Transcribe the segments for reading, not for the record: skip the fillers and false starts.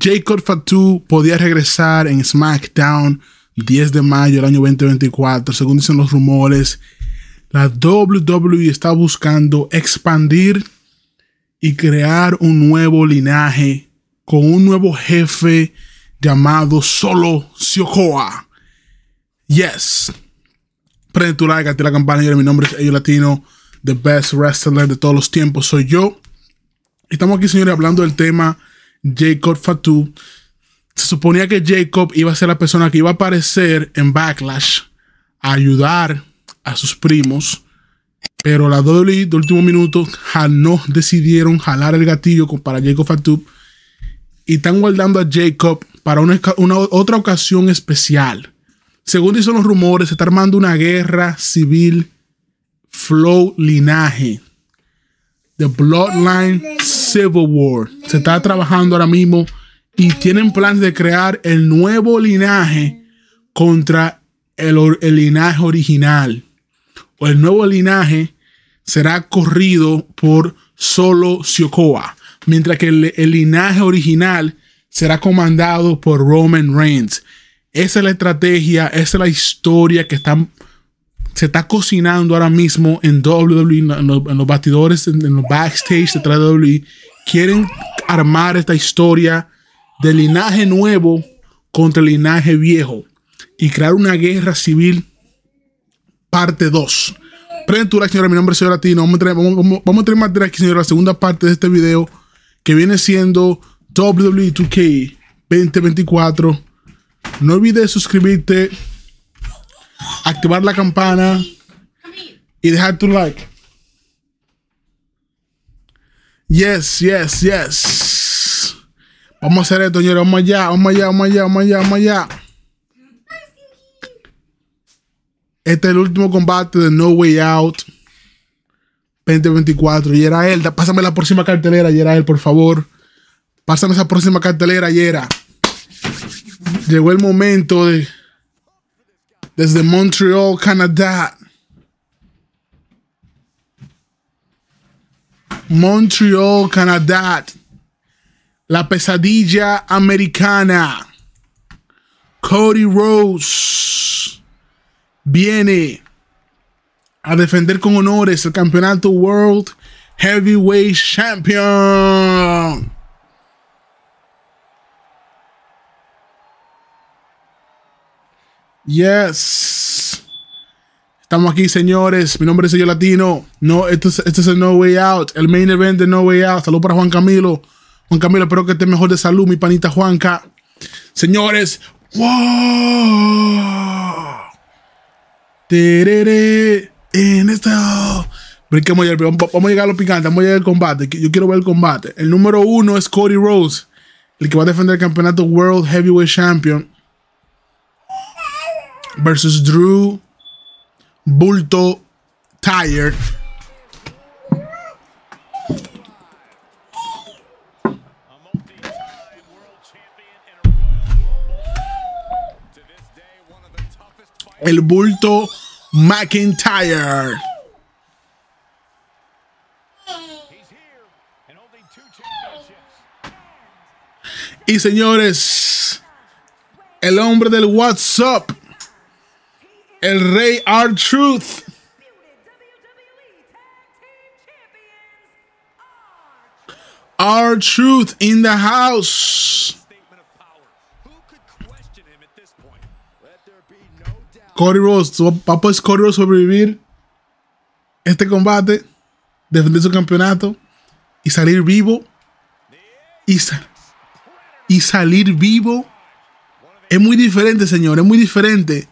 Jacob Fatu podía regresar en SmackDown 10 de mayo del año 2024, según dicen los rumores. La WWE está buscando expandir y crear un nuevo linaje con un nuevo jefe llamado Solo Sikoa. Yes. Prende tu like, activa la campana. Mi nombre es EyO Latino, the best wrestler de todos los tiempos soy yo. Estamos aquí, señores, hablando del tema Jacob Fatu. Se suponía que Jacob iba a ser la persona que iba a aparecer en Backlash a ayudar a sus primos, pero la WWE de último minuto no decidieron jalar el gatillo para Jacob Fatu y están guardando a Jacob para otra ocasión especial. Según dicen los rumores, se está armando una guerra civil flow linaje. The Bloodline Civil War. Se está trabajando ahora mismo y tienen planes de crear el nuevo linaje contra el linaje original. O el nuevo linaje será corrido por Solo Sikoa, mientras que el linaje original será comandado por Roman Reigns. Esa es la estrategia, esa es la historia que se está cocinando ahora mismo en WWE, en los bastidores, en los backstage detrás de WWE. Quieren armar esta historia del linaje nuevo contra el linaje viejo y crear una guerra civil parte 2. Prende tu like, señora. Mi nombre es EyO Latino. Vamos a tener más de aquí, señora, la segunda parte de este video que viene siendo WWE 2K 2024. No olvides suscribirte, activar la campana y dejar tu like. Yes, yes, yes. Vamos a hacer esto, señores. Vamos allá, vamos allá, vamos allá, vamos allá, vamos allá. Este es el último combate de No Way Out 2024. Yerael, pásame la próxima cartelera, Yerael, por favor. Pásame esa próxima cartelera, Yera. Llegó el momento de... Desde Montreal, Canadá. Montreal, Canadá. La pesadilla americana. Cody Rhodes viene a defender con honores el campeonato World Heavyweight Champion. Yes. Estamos aquí, señores. Mi nombre es EyO Latino. No, este es el No Way Out, el main event de No Way Out. Salud para Juan Camilo. Juan Camilo, espero que esté mejor de salud, mi panita Juanca. Señores. ¡Wow! Tereré. En esto. Vamos a llegar a lo picante. Vamos a llegar al combate. Yo quiero ver el combate. El número 1 es Cody Rhodes, el que va a defender el campeonato World Heavyweight Champion, versus Drew McIntyre. El bulto McIntyre. Y señores, el hombre del WhatsApp, el Rey R-Truth, R-Truth in the house. Cody Rhodes, ¿va a poder Cody Rhodes sobrevivir este combate, defender su campeonato y salir vivo? Y salir vivo es muy diferente, señor, es muy diferente.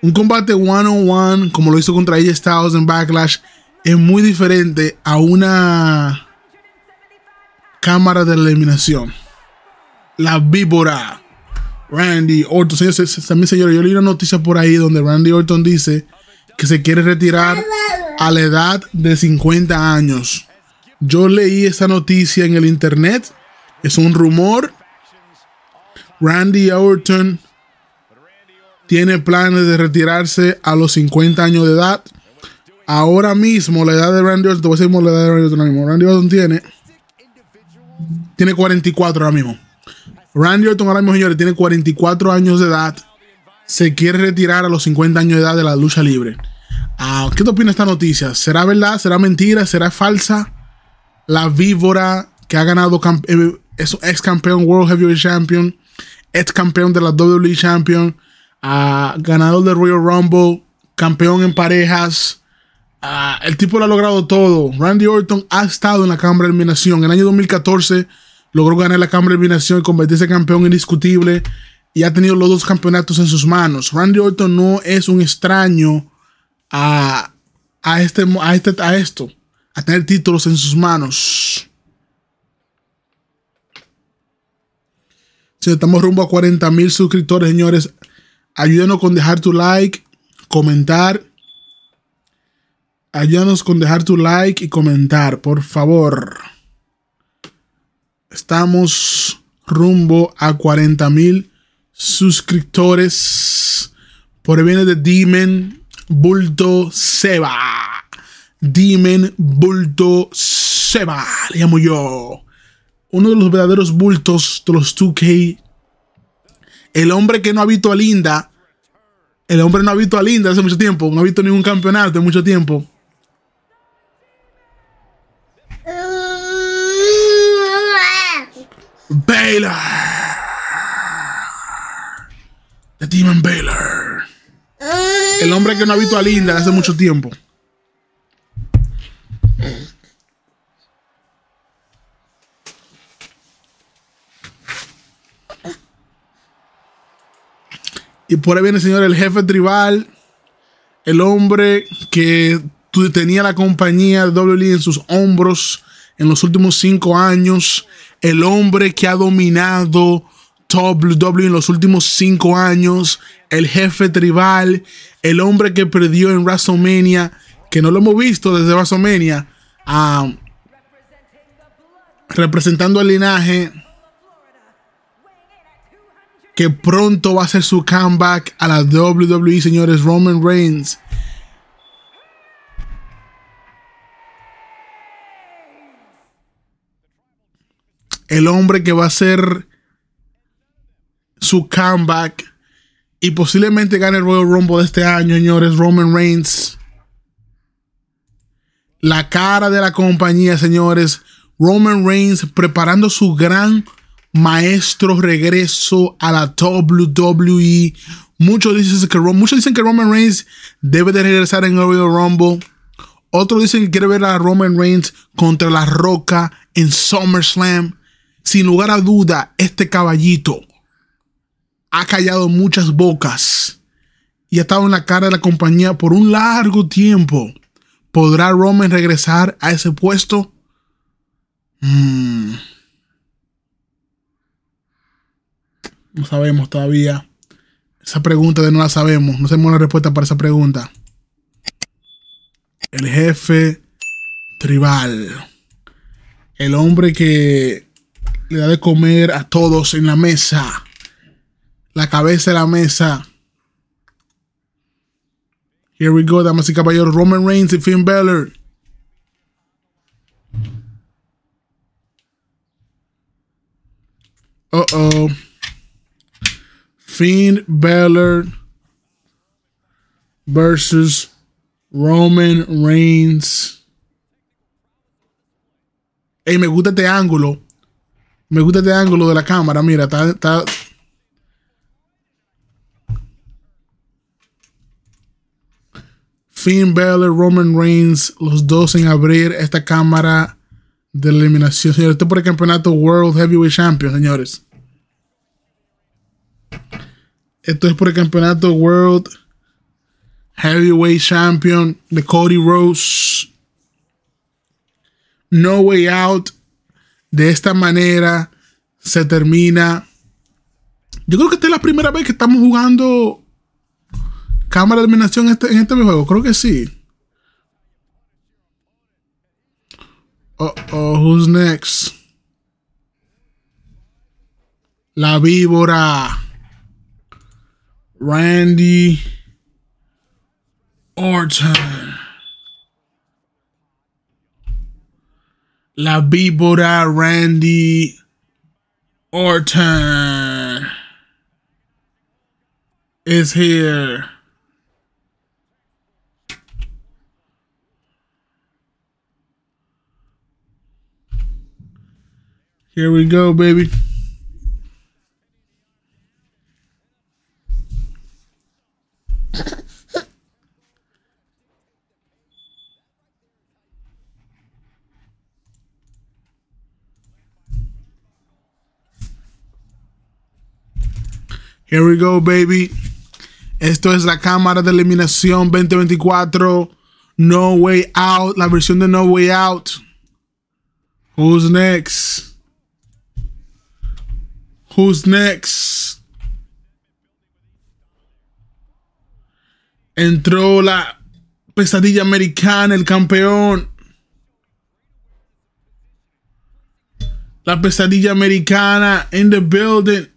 Un combate one-on-one, como lo hizo contra AJ Styles en Backlash, es muy diferente a una cámara de eliminación. La víbora. Randy Orton. También, señores, yo leí una noticia por ahí donde Randy Orton dice que se quiere retirar a la edad de 50 años. Yo leí esa noticia en el internet. Es un rumor. Randy Orton tiene planes de retirarse a los 50 años de edad. Ahora mismo, la edad de Randy Orton, te voy a decir la edad de Randy Orton ahora mismo. Randy Orton tiene 44 ahora mismo. Randy Orton ahora mismo, señores, tiene 44 años de edad. Se quiere retirar a los 50 años de edad de la lucha libre. ¿Qué te opina esta noticia? ¿Será verdad? ¿Será mentira? ¿Será falsa? La víbora que ha ganado, es ex campeón World Heavyweight Champion, ex campeón de la WWE Champion, ganador de Royal Rumble, campeón en parejas. El tipo lo ha logrado todo. Randy Orton ha estado en la Cámara de Eliminación. En el año 2014 logró ganar la Cámara de Eliminación y convertirse en campeón indiscutible. Y ha tenido los dos campeonatos en sus manos. Randy Orton no es un extraño a esto. A tener títulos en sus manos. Si estamos rumbo a 40,000 suscriptores, señores. Ayúdanos con dejar tu like, comentar. Ayúdanos con dejar tu like y comentar, por favor. Estamos rumbo a 40,000 suscriptores. Por el bien de Demon Bulto Seba. Demon Bulto Seba, le llamo yo. Uno de los verdaderos bultos de los 2K. El hombre que no ha visto a Linda. El hombre no ha visto a Linda hace mucho tiempo. No ha visto ningún campeonato hace mucho tiempo. Balor. The Demon Balor. El hombre que no ha visto a Linda hace mucho tiempo. Y por ahí viene, señor, el jefe tribal. El hombre que tenía la compañía de WWE en sus hombros en los últimos 5 años. El hombre que ha dominado WWE en los últimos 5 años. El jefe tribal. El hombre que perdió en WrestleMania. Que no lo hemos visto desde WrestleMania. Representando el linaje. Que pronto va a hacer su comeback a la WWE, señores. Roman Reigns. El hombre que va a hacer su comeback y posiblemente gane el Royal Rumble de este año, señores. Roman Reigns. La cara de la compañía, señores. Roman Reigns preparando su gran maestro regreso a la WWE. Muchos dicen que Roman Reigns debe de regresar en el Royal Rumble. Otros dicen que quiere ver a Roman Reigns contra La Roca en SummerSlam. Sin lugar a duda, este caballito ha callado muchas bocas y ha estado en la cara de la compañía por un largo tiempo. ¿Podrá Roman regresar a ese puesto? No sabemos todavía. Esa pregunta no la sabemos. No sabemos la respuesta para esa pregunta. El jefe tribal. El hombre que le da de comer a todos en la mesa. La cabeza de la mesa. Here we go, damas y caballeros. Roman Reigns y Finn Balor. Finn Balor versus Roman Reigns. Ey, me gusta este ángulo. Me gusta este ángulo de la cámara. Mira, está. Finn Balor, Roman Reigns, los dos en abrir esta cámara de eliminación. Señores, esto por el campeonato World Heavyweight Champion, señores. Esto es por el campeonato World Heavyweight Champion de Cody Rhodes. No Way Out. De esta manera se termina. Yo creo que esta es la primera vez que estamos jugando cámara de eliminación en este juego. Creo que sí. Who's next? La víbora. Randy Orton. La víbora Randy Orton. is here. Here we go, baby. Here we go, baby. Esto es la cámara de eliminación 2024. No Way Out. La versión de No Way Out. Who's next? Who's next? Entró la pesadilla americana, el campeón. La pesadilla americana in the building.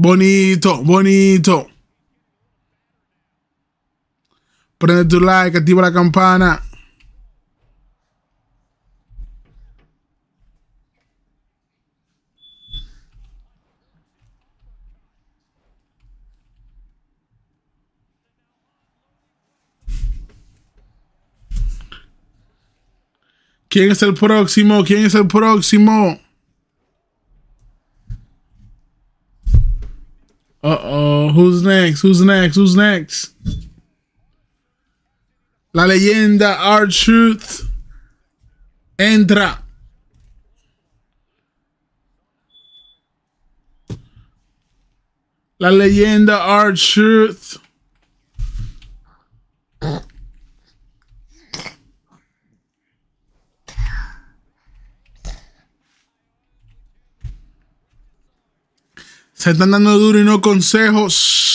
Bonito, bonito. Prende tu like, activa la campana. ¿Quién es el próximo? ¿Quién es el próximo? Uh-oh, who's next? Who's next? Who's next? La leyenda R-Truth entra. La leyenda R-Truth. Se están dando duro y no consejos.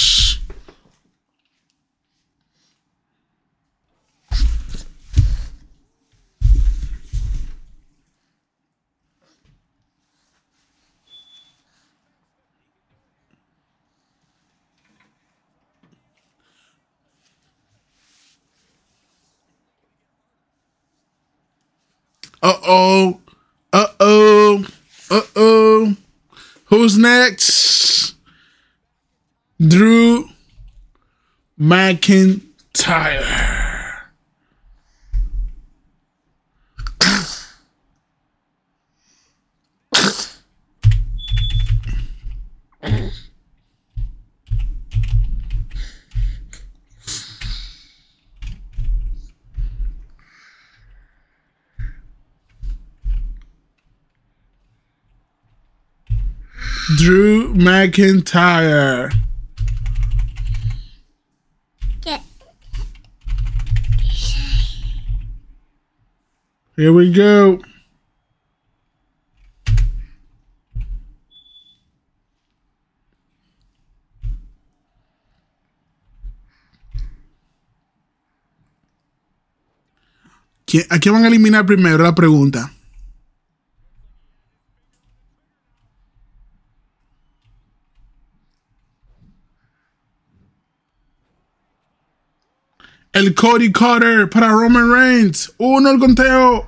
Uh-oh. Uh-oh. Uh-oh. Who's next? Drew McIntyre. Drew McIntyre. Here we go. ¿A quién van a eliminar primero? La pregunta. El Cody Cutter para Roman Reigns. Uno el conteo.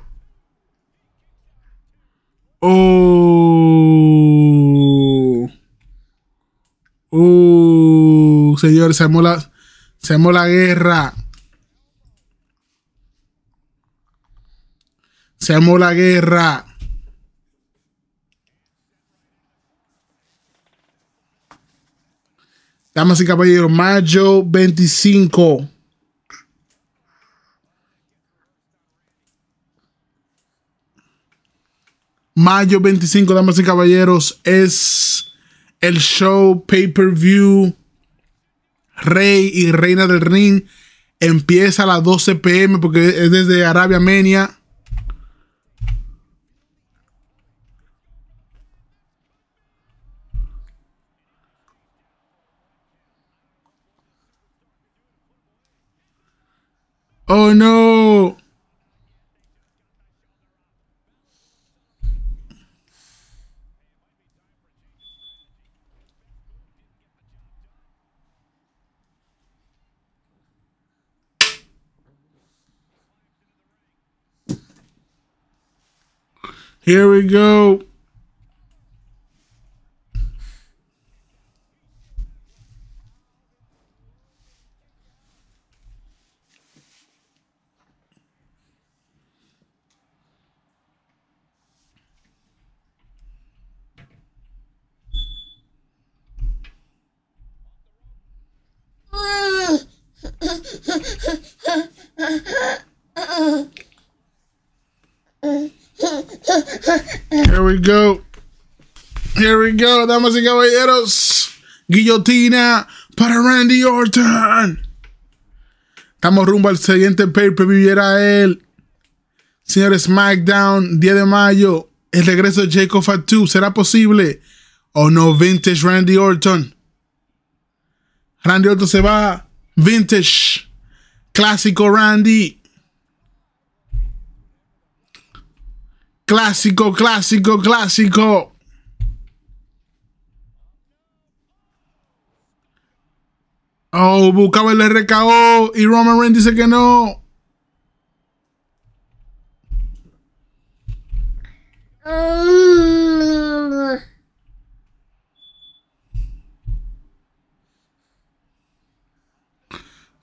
Oh. Señor, se armó la guerra. Se armó la guerra. Damas y caballeros, mayo 25. Mayo 25, damas y caballeros, es el show pay-per-view Rey y Reina del Ring. Empieza a las 12 p.m. porque es desde Arabia Menia. Oh no. Here we go. Here we go, damas y caballeros. Guillotina para Randy Orton. Estamos rumbo al siguiente pay-per-view. Era él, señores. SmackDown, 10 de mayo. El regreso de Jacob Fatu. ¿Será posible o no? Vintage Randy Orton. Randy Orton se va. Vintage. Clásico Randy. Clásico, clásico, clásico. Oh, buscaba el RKO y Roman Reigns dice que no.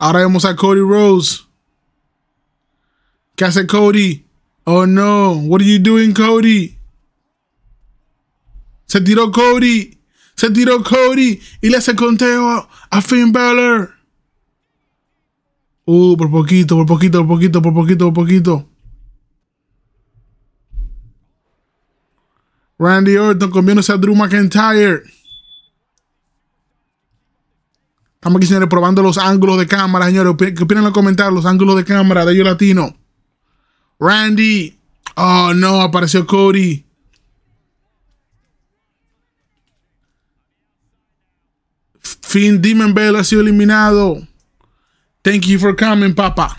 Ahora vemos a Cody Rhodes. ¿Qué hace Cody? Oh no, what are you doing, Cody? Se tiró Cody. Se tiró Cody y le hace conteo a Finn Balor. Por poquito, por poquito, por poquito, por poquito, por poquito. Randy Orton comiéndose a Drew McIntyre. Estamos aquí, señores, probando los ángulos de cámara, señores. ¿Qué opinan en los comentarios? Los ángulos de cámara de EyO Latino. Randy. Oh no, apareció Cody. Finn Demon Bell ha sido eliminado. Thank you for coming, papa.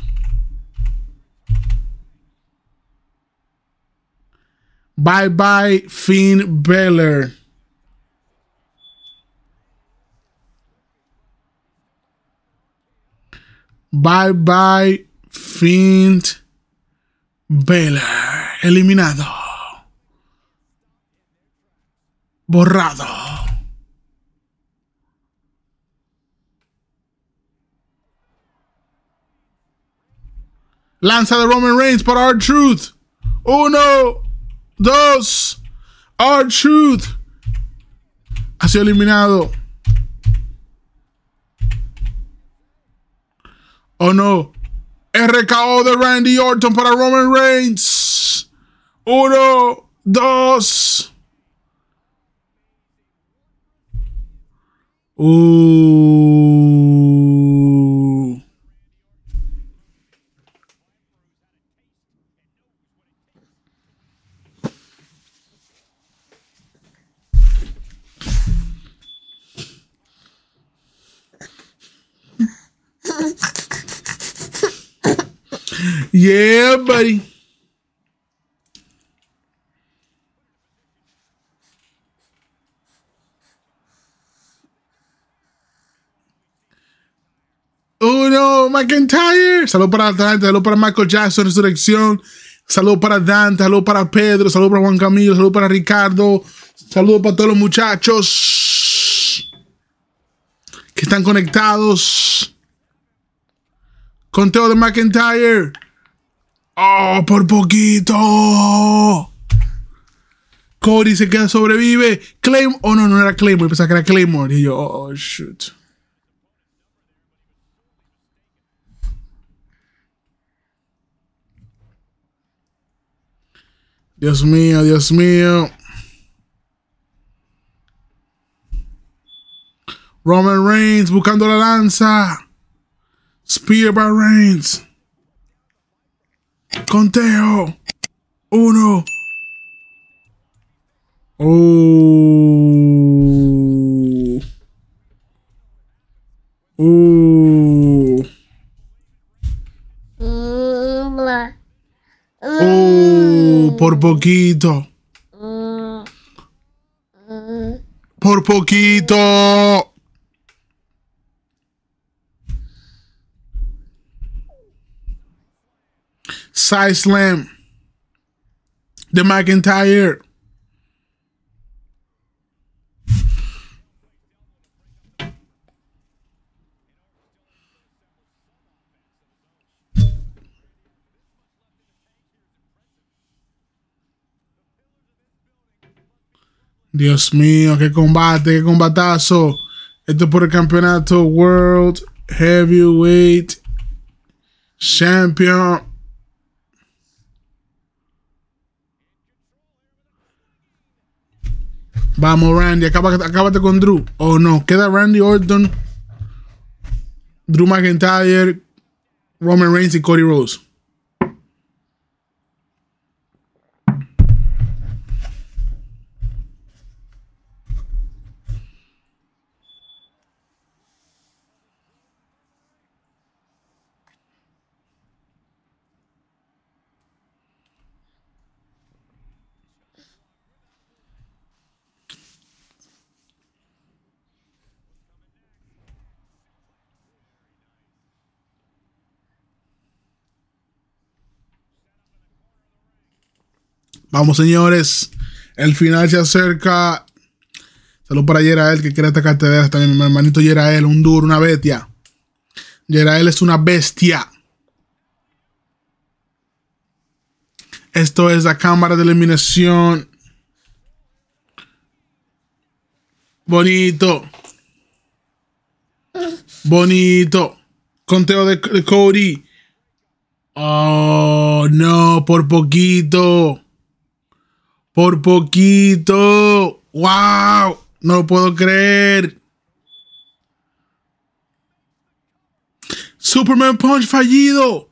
Bye bye, Finn Balor. Bye bye, Finn Balor. Eliminado. Borrado. Lanza de Roman Reigns para R-Truth. 1, 2. R-Truth ha sido eliminado. Oh no. RKO de Randy Orton para Roman Reigns. 1, 2. Yeah, buddy. Uno, McIntyre. Salud para Atlanta, salud para Michael Jackson, Resurrección. Salud para Dante, salud para Pedro, salud para Juan Camilo, salud para Ricardo. Salud para todos los muchachos que están conectados. Conteo de McIntyre. Oh, por poquito. Cody se queda, sobrevive. Claymore. Oh, no, no era Claymore. Pensaba que era Claymore. Y yo, oh, shoot. Dios mío, Dios mío. Roman Reigns buscando la lanza. Spear by Reigns. Conteo. 1. Por poquito. Por poquito. Side slam. de McIntyre. Dios mío, qué combate, qué combatazo. Esto es por el campeonato World Heavyweight Champion. Vamos, Randy, acábate con Drew. Oh, no, queda Randy Orton, Drew McIntyre, Roman Reigns y Cody Rhodes. Vamos, señores. El final se acerca. Salud para Yerael, que quiere esta cartelera también. Mi hermanito Yerael, un duro, una bestia. Yerael es una bestia. Esto es la cámara de eliminación. Bonito. Bonito. Conteo de Cody. Oh, no, por poquito. Por poquito. ¡Wow! No lo puedo creer. Superman Punch fallido.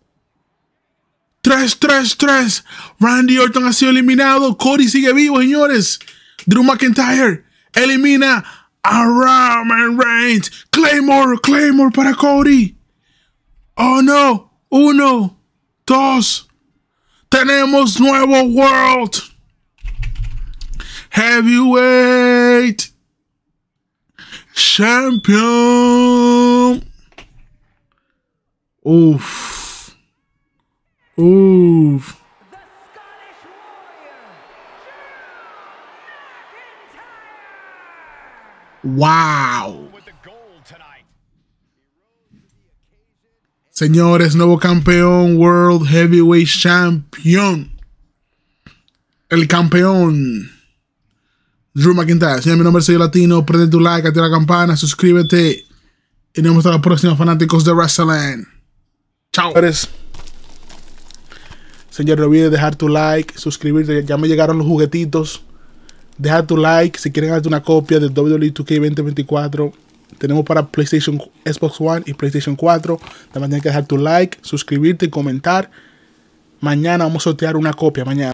3-3-3. Randy Orton ha sido eliminado. Cody sigue vivo, señores. Drew McIntyre elimina a Roman Reigns. Claymore, Claymore para Cody. Oh, no. 1, 2. Tenemos nuevo World Heavyweight Champion. Uf. Uf. Wow. Señores, nuevo campeón World Heavyweight Champion. El campeón Drew McIntyre. Señor, mi nombre es EyO Latino. Prende tu like, activa la campana, suscríbete. Y nos vemos hasta la próxima, fanáticos de Wrestling. Chao. Señor, no olvides dejar tu like, suscribirte. Ya me llegaron los juguetitos. Deja tu like si quieren darte una copia de WWE 2K 2024. Tenemos para PlayStation, Xbox One y PlayStation 4. También tienes que dejar tu like, suscribirte y comentar. Mañana vamos a sortear una copia. Mañana.